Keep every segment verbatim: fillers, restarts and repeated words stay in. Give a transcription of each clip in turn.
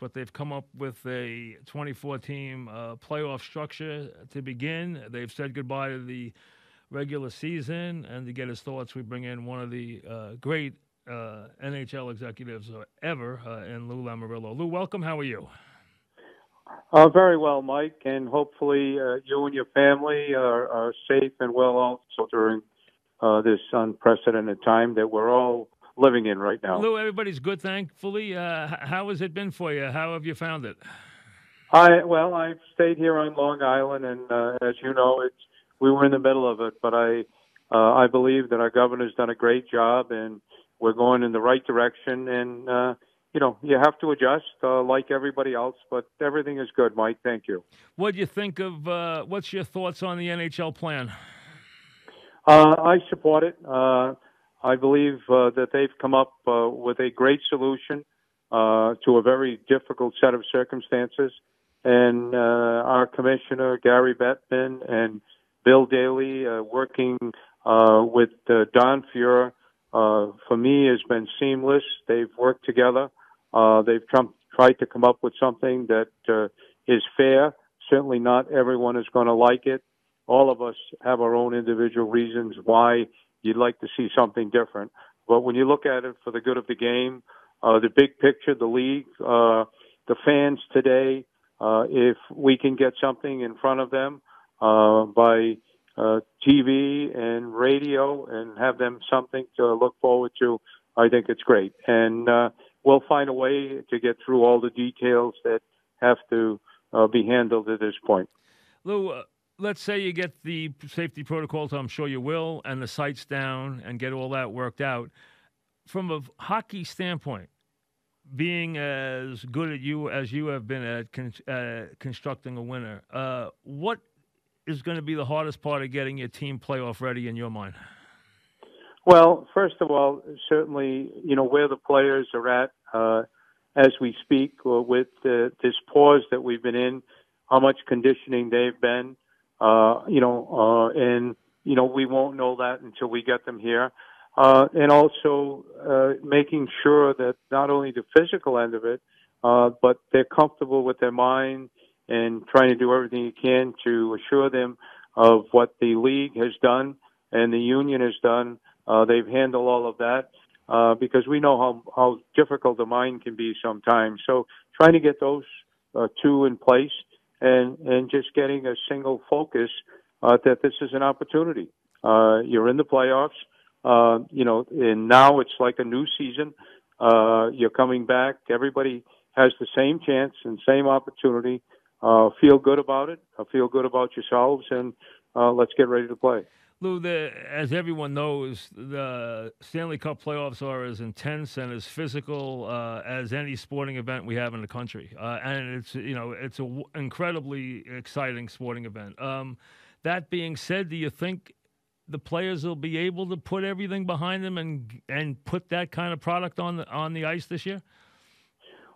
but they've come up with a twenty-four team uh, playoff structure to begin. They've said goodbye to the regular season, and to get his thoughts, we bring in one of the uh, great uh, N H L executives ever uh, in Lou Lamoriello. Lou, welcome. How are you? Uh, very well, Mike, and hopefully uh, you and your family are, are safe and well also during uh, this unprecedented time that we're all living in right now. Lou, everybody's good, thankfully. Uh, how has it been for you? How have you found it? I Well, I've stayed here on Long Island, and uh, as you know, it's we were in the middle of it, but I uh, I believe that our governor's done a great job, and we're going in the right direction, and uh you know, you have to adjust uh, like everybody else, but everything is good, Mike. Thank you. What do you think of, uh, what's your thoughts on the N H L plan? Uh, I support it. Uh, I believe uh, that they've come up uh, with a great solution uh, to a very difficult set of circumstances. And uh, our commissioner, Gary Bettman, and Bill Daly uh, working uh, with uh, Don Fuhr, uh, for me, has been seamless. They've worked together. Uh, they've tr- tried to come up with something that uh, is fair. Certainly not everyone is going to like it. All of us have our own individual reasons why you'd like to see something different. But when you look at it for the good of the game, uh, the big picture, the league, uh, the fans today, uh, if we can get something in front of them uh, by uh, T V and radio and have them something to look forward to, I think it's great. And, uh, We'll find a way to get through all the details that have to uh, be handled at this point. Lou, uh, let's say you get the safety protocols, I'm sure you will, and the sites down and get all that worked out. From a hockey standpoint, being as good at you as you have been at con- uh, constructing a winner, uh, what is going to be the hardest part of getting your team playoff ready in your mind? Well, first of all, certainly, you know, where the players are at uh, as we speak or with uh, this pause that we've been in, how much conditioning they've been, uh, you know, uh, and, you know, we won't know that until we get them here. Uh, and also uh, making sure that not only the physical end of it, uh, but they're comfortable with their mind and trying to do everything you can to assure them of what the league has done and the union has done. Uh, they've handled all of that uh, because we know how, how difficult the mind can be sometimes. So trying to get those uh, two in place and, and just getting a single focus uh, that this is an opportunity. Uh, you're in the playoffs, uh, you know, and now it's like a new season. Uh, you're coming back. Everybody has the same chance and same opportunity. Uh, feel good about it. Uh, feel good about yourselves, and uh, let's get ready to play. Lou, the, as everyone knows, the Stanley Cup playoffs are as intense and as physical uh, as any sporting event we have in the country, uh, and it's you know it's an w- incredibly exciting sporting event. Um, that being said, do you think the players will be able to put everything behind them and and put that kind of product on the on the ice this year?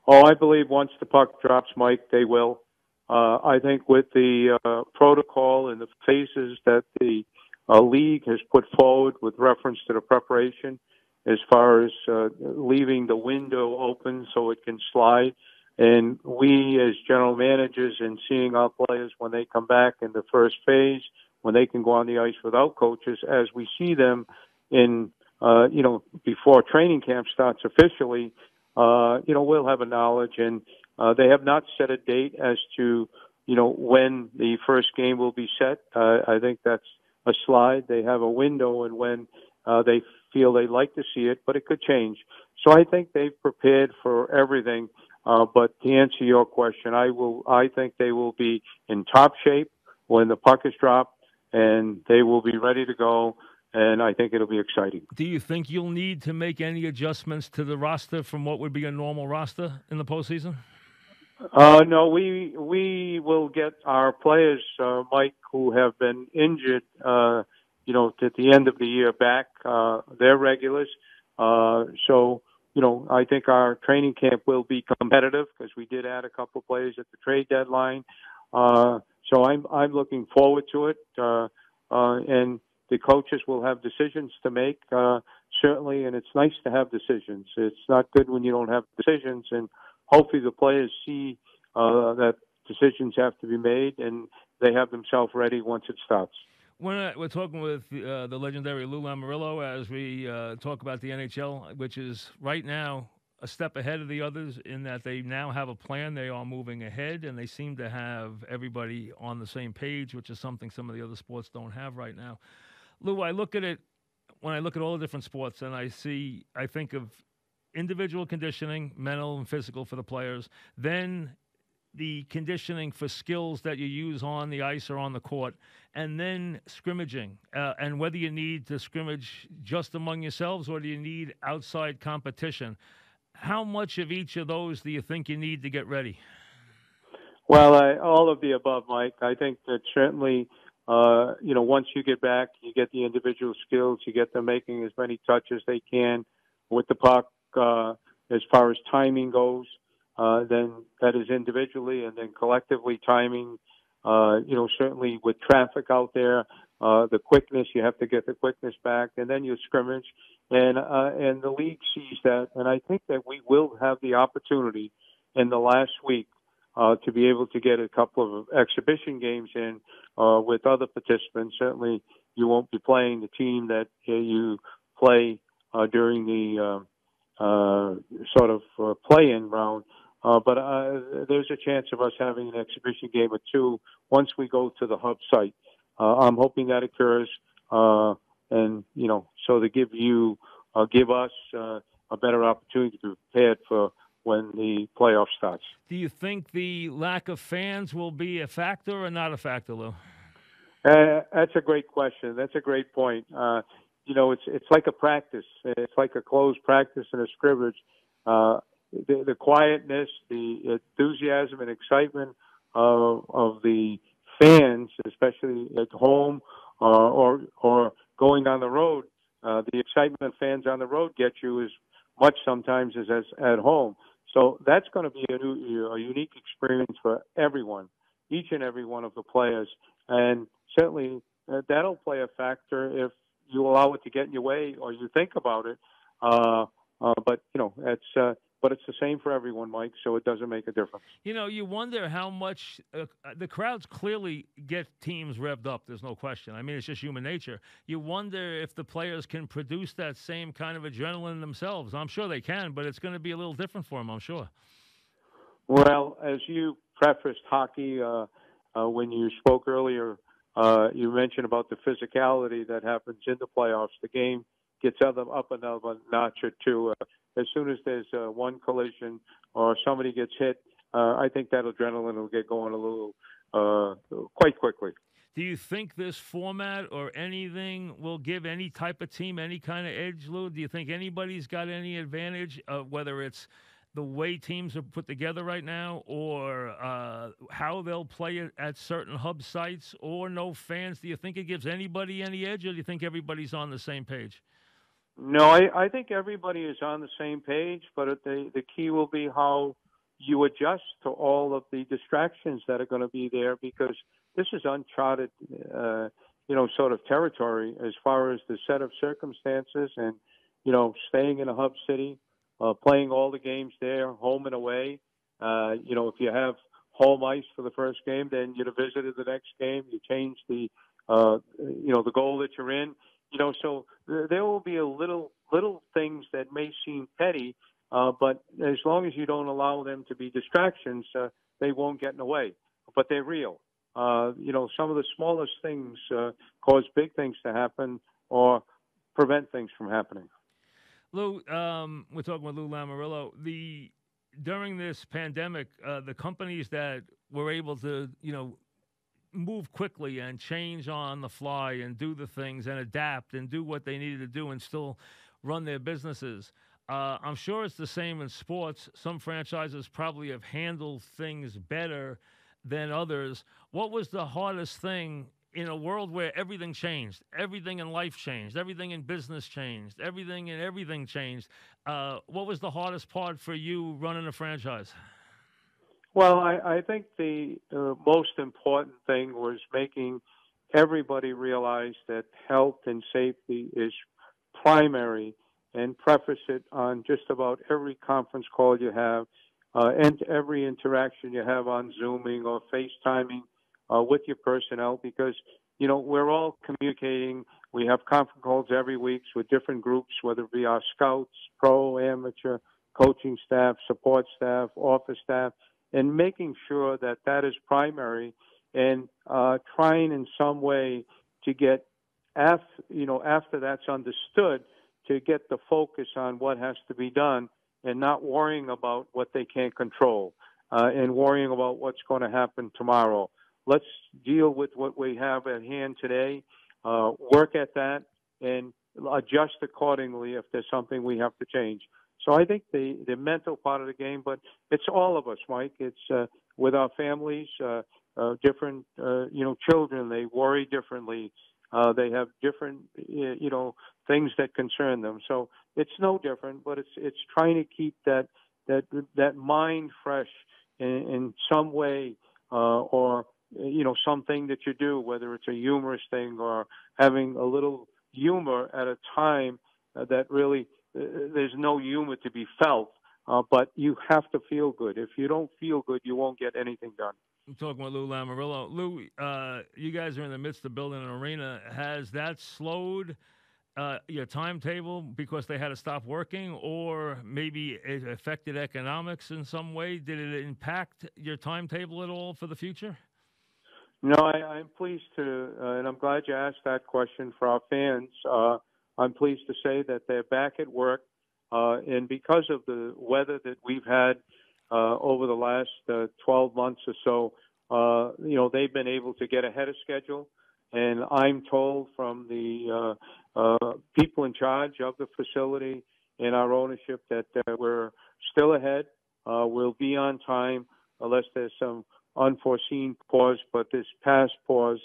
Oh, I believe once the puck drops, Mike, they will. Uh, I think with the uh, protocol and the phases that the A league has put forward with reference to the preparation as far as uh, leaving the window open so it can slide. And we as general managers and seeing our players when they come back in the first phase, when they can go on the ice without coaches, as we see them in, uh, you know, before training camp starts officially, uh, you know, we'll have a knowledge. And uh, they have not set a date as to, you know, when the first game will be set. Uh, I think that's a slide. They have a window, and when uh, they feel they like to see it, but it could change. So I think they've prepared for everything. Uh, but to answer your question, I will. I think they will be in top shape when the puck is dropped, and they will be ready to go. And I think it'll be exciting. Do you think you'll need to make any adjustments to the roster from what would be a normal roster in the postseason? Uh, no, we we will get our players, uh, Mike, who have been injured, uh, you know, at the end of the year back. Uh, they're regulars. Uh, so, you know, I think our training camp will be competitive because we did add a couple players at the trade deadline. Uh, so I'm I'm looking forward to it. Uh, uh, and the coaches will have decisions to make, uh, certainly, and it's nice to have decisions. It's not good when you don't have decisions, and hopefully the players see uh, that decisions have to be made and they have themselves ready once it stops. We're, we're talking with uh, the legendary Lou Lamoriello as we uh, talk about the N H L, which is right now a step ahead of the others in that they now have a plan. They are moving ahead, and they seem to have everybody on the same page, which is something some of the other sports don't have right now. Lou, I look at it, when I look at all the different sports, and I see, I think of individual conditioning, mental and physical for the players, then the conditioning for skills that you use on the ice or on the court, and then scrimmaging, uh, and whether you need to scrimmage just among yourselves or do you need outside competition. How much of each of those do you think you need to get ready? Well, I, all of the above, Mike. I think that certainly, uh, you know, once you get back, you get the individual skills, you get them making as many touches they can with the puck, uh, as far as timing goes. Uh, then that is individually, and then collectively timing, uh, you know, certainly with traffic out there, uh, the quickness, you have to get the quickness back, and then you scrimmage. And, uh, and the league sees that. And I think that we will have the opportunity in the last week, uh, to be able to get a couple of exhibition games in, uh, with other participants. Certainly you won't be playing the team that uh, you play, uh, during the, uh, uh, sort of uh, play-in round. Uh, but, uh, there's a chance of us having an exhibition game or two once we go to the hub site. Uh, I'm hoping that occurs, uh, And, you know, so to give you, uh, give us uh, a better opportunity to be prepared for when the playoff starts. Do you think the lack of fans will be a factor or not a factor, Lou? Uh, that's a great question. That's a great point. Uh, you know, it's it's like a practice. It's like a closed practice and a scrimmage. Uh, the, the quietness, the enthusiasm and excitement of, of the fans, especially at home uh, or or going on the road, uh, the excitement fans on the road get you as much sometimes as, as at home. So that's going to be a, new, a unique experience for everyone, each and every one of the players. And certainly uh, that'll play a factor if you allow it to get in your way or you think about it. Uh, uh, but, you know, it's, uh, but it's the same for everyone, Mike, so it doesn't make a difference. You know, you wonder how much uh, the crowds clearly get teams revved up. There's no question. I mean, it's just human nature. You wonder if the players can produce that same kind of adrenaline themselves. I'm sure they can, but it's going to be a little different for them, I'm sure. Well, as you prefaced hockey uh, uh, when you spoke earlier, uh, you mentioned about the physicality that happens in the playoffs. The game gets up another notch or two. Uh, As soon as there's uh, one collision or somebody gets hit, uh, I think that adrenaline will get going a little uh, quite quickly. Do you think this format or anything will give any type of team any kind of edge, Lou? Do you think anybody's got any advantage, uh, whether it's the way teams are put together right now or uh, how they'll play at certain hub sites or no fans? Do you think it gives anybody any edge, or do you think everybody's on the same page? No, I, I think everybody is on the same page, but the, the key will be how you adjust to all of the distractions that are going to be there, because this is uncharted, uh, you know, sort of territory as far as the set of circumstances and, you know, staying in a hub city, uh, playing all the games there, home and away. Uh, you know, if you have home ice for the first game, then you'd have visited the next game. You change the, uh, you know, the goal that you're in. You know, so there will be a little little things that may seem petty, uh, but as long as you don't allow them to be distractions, uh, they won't get in the way. But they're real. Uh, you know, some of the smallest things uh, cause big things to happen or prevent things from happening. Lou, um, we're talking with Lou Lamoriello. The during this pandemic, uh, the companies that were able to, you know, move quickly and change on the fly and do the things and adapt and do what they needed to do and still run their businesses. Uh, I'm sure it's the same in sports. Some franchises probably have handled things better than others. What was the hardest thing in a world where everything changed, everything in life changed, everything in business changed, everything in everything changed? Uh, what was the hardest part for you running a franchise? Well, I, I think the uh, most important thing was making everybody realize that health and safety is primary, and preface it on just about every conference call you have. uh, and every interaction you have on Zooming or FaceTiming uh, with your personnel, because, you know, we're all communicating. We have conference calls every week with different groups, whether it be our scouts, pro, amateur, coaching staff, support staff, office staff, and making sure that that is primary, and uh, trying in some way to get, after, you know, after that's understood, to get the focus on what has to be done and not worrying about what they can't control uh, and worrying about what's going to happen tomorrow. Let's deal with what we have at hand today, uh, work at that, and adjust accordingly if there's something we have to change. So I think the, the mental part of the game, but it's all of us, Mike. It's uh, with our families, uh, uh, different, uh, you know, children. They worry differently. Uh, they have different, you know, things that concern them. So it's no different, but it's it's trying to keep that that that mind fresh in, in some way, uh, or you know, something that you do, whether it's a humorous thing or having a little humor at a time uh, that really. There's no humor to be felt, uh, but you have to feel good. If you don't feel good, you won't get anything done. I'm talking with Lou Lamoriello. Lou, uh, you guys are in the midst of building an arena. Has that slowed uh, your timetable because they had to stop working, or maybe it affected economics in some way? Did it impact your timetable at all for the future? No, I, I'm pleased to, uh, and I'm glad you asked that question for our fans. Uh, I'm pleased to say that they're back at work, uh, and because of the weather that we've had uh, over the last uh, twelve months or so, uh, you know, they've been able to get ahead of schedule. And I'm told from the uh, uh, people in charge of the facility and our ownership that uh, we're still ahead. Uh, we'll be on time unless there's some unforeseen pause, but this past pause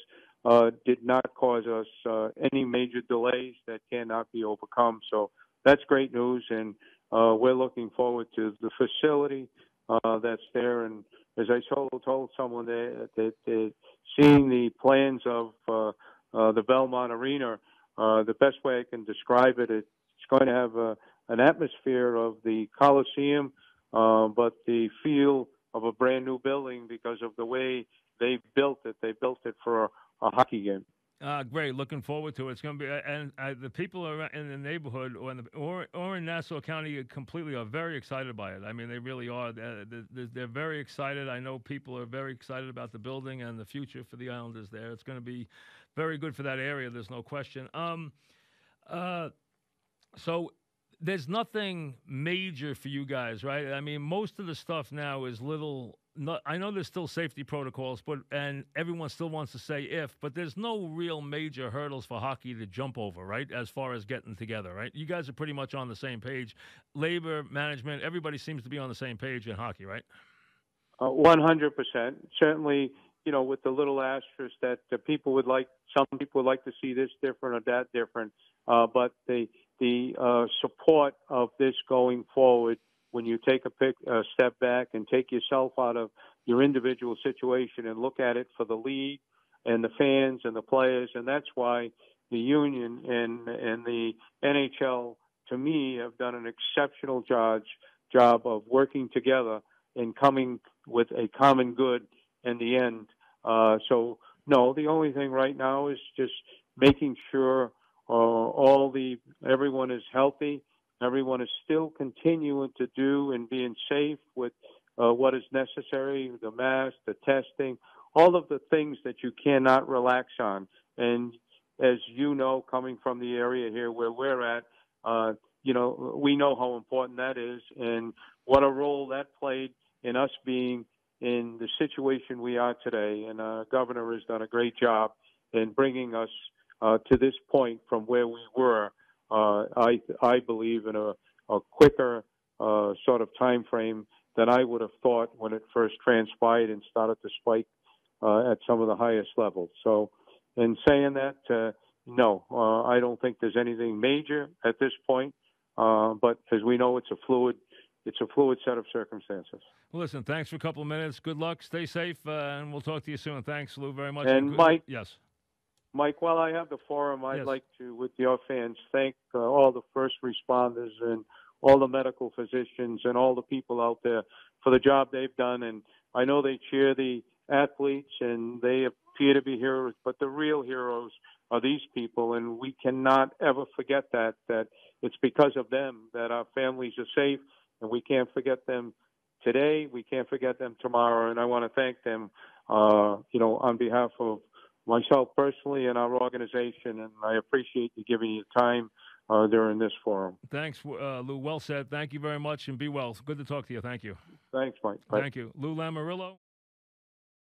Uh, did not cause us uh, any major delays that cannot be overcome. So that's great news, and uh, we're looking forward to the facility uh, that's there. And as I told, told someone that, that, that seeing the plans of uh, uh, the Belmont Arena, uh, the best way I can describe it, it's going to have a, an atmosphere of the Coliseum, uh, but the feel of a brand-new building because of the way they built it. They built it for a A hockey game. Uh, great. Looking forward to it. It's going to be, and uh, the people around in the neighborhood or in, the, or, or in Nassau County completely are very excited by it. I mean, they really are. They're, they're, they're very excited. I know people are very excited about the building and the future for the Islanders there. It's going to be very good for that area. There's no question. Um, uh, so there's nothing major for you guys, right? I mean, most of the stuff now is little. No, I know there's still safety protocols, but and everyone still wants to say if, but there's no real major hurdles for hockey to jump over, right, as far as getting together, right? You guys are pretty much on the same page. Labor, management, everybody seems to be on the same page in hockey, right? Uh, one hundred percent. Certainly, you know, with the little asterisk that the people would like, some people would like to see this different or that different, uh, but the, the uh, support of this going forward, when you take a pick, uh, step back and take yourself out of your individual situation and look at it for the league and the fans and the players. And that's why the union and, and the N H L, to me, have done an exceptional job, job of working together and coming with a common good in the end. Uh, so, no, the only thing right now is just making sure uh, all the everyone is healthy. Everyone is still continuing to do and being safe with uh, what is necessary, the mask, the testing, all of the things that you cannot relax on. And as you know, coming from the area here where we're at, uh, you know, we know how important that is and what a role that played in us being in the situation we are today. And our governor has done a great job in bringing us uh, to this point from where we were. Uh, I I believe in a, a quicker uh, sort of time frame than I would have thought when it first transpired and started to spike uh, at some of the highest levels. So in saying that, uh, no, uh, I don't think there's anything major at this point. Uh, but as we know, it's a fluid it's a fluid set of circumstances. Well, listen, thanks for a couple of minutes. Good luck. Stay safe, uh, and we'll talk to you soon. Thanks, Lou, very much. And, and Mike. Yes. Mike, while I have the forum, I'd yes. like to, with your fans, thank uh, all the first responders and all the medical physicians and all the people out there for the job they've done. And I know they cheer the athletes and they appear to be heroes, but the real heroes are these people. And we cannot ever forget that, that it's because of them that our families are safe, and we can't forget them today. We can't forget them tomorrow. And I want to thank them, uh, you know, on behalf of myself personally and our organization. And I appreciate you giving your time uh, during this forum. Thanks, uh, Lou. Well said. Thank you very much, and be well. Good to talk to you. Thank you. Thanks, Mike. Bye. Thank you. Lou Lamoriello.